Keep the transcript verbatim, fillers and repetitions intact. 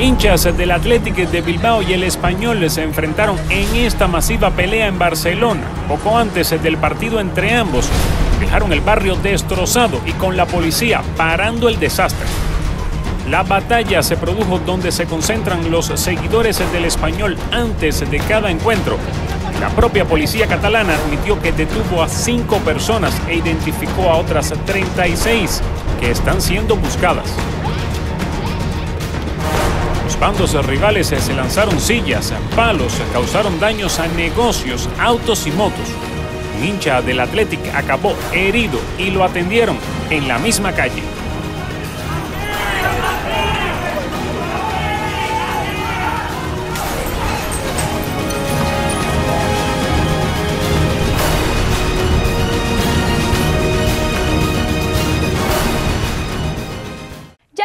Hinchas del Athletic de Bilbao y el Español se enfrentaron en esta masiva pelea en Barcelona. Poco antes del partido entre ambos, dejaron el barrio destrozado y con la policía parando el desastre. La batalla se produjo donde se concentran los seguidores del Español antes de cada encuentro. La propia policía catalana admitió que detuvo a cinco personas e identificó a otras treinta y seis que están siendo buscadas. Los bandos rivales se lanzaron sillas, palos, causaron daños a negocios, autos y motos. Un hincha del Athletic acabó herido y lo atendieron en la misma calle. Ya